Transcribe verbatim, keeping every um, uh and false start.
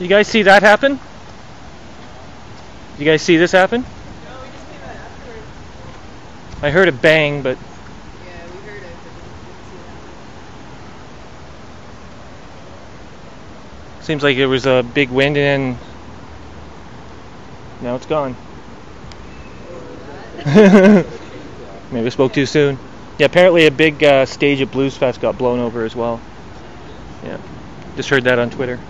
You guys see that happen? You guys see this happen? No, we just came out afterwards. I heard a bang, but... Yeah, we heard it, but we didn't see that. Seems like there was a big wind and then... now it's gone. Maybe I spoke too soon. Yeah, apparently a big uh, stage at Blues Fest got blown over as well. Yeah, just heard that on Twitter.